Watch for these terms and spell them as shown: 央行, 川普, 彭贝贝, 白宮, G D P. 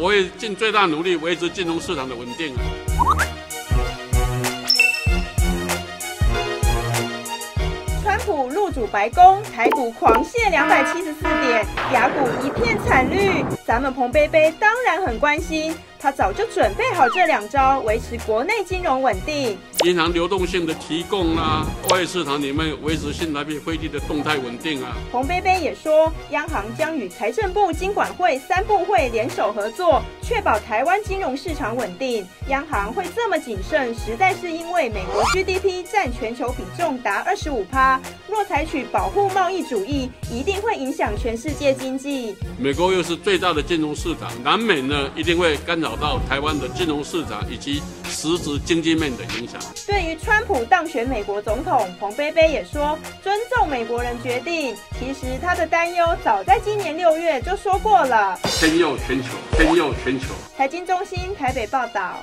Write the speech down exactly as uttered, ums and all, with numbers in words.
我会尽最大努力维持金融市场的稳定。川普入主白宫，台股狂泻两百七十四点，雅股一片惨绿。咱们彭贝贝当然很关心，他早就准备好这两招维持国内金融稳定，银行流动性的提供啊，外市场里面维持新台币汇率的动态稳定啊。彭贝贝也说，央行将与财政部、金管会三部会联手合作，确保台湾金融市场稳定。央行会这么谨慎，实在是因为美国 G D P 占全球比重达二十五趴，若采取保护贸易主义，一定会影响全世界经济。美国又是最大的金融市场，南美呢一定会干扰到台湾的金融市场以及实质经济面的影响。对于川普当选美国总统，彭贝贝也说尊重美国人决定。其实他的担忧早在今年六月就说过了。天佑全球，天佑全球。财经中心台北报道。